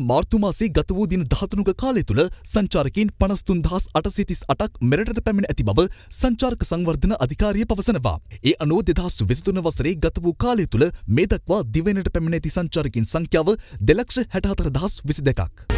මාර්තුමාසේ ගත වූ දින 13ක කාලය තුළ සංචාරකීන් 53838ක් මෙරටට පැමිණ ඇති බව සංචාරක සංවර්ධන අධිකාරිය පවසනවා. ඒ අනුව 2023 වසරේ ගත වූ කාලය තුළ මේ දක්වා දිවයිනට පැමිණ ඇති සංචාරකීන් සංඛ්‍යාව 264022ක්.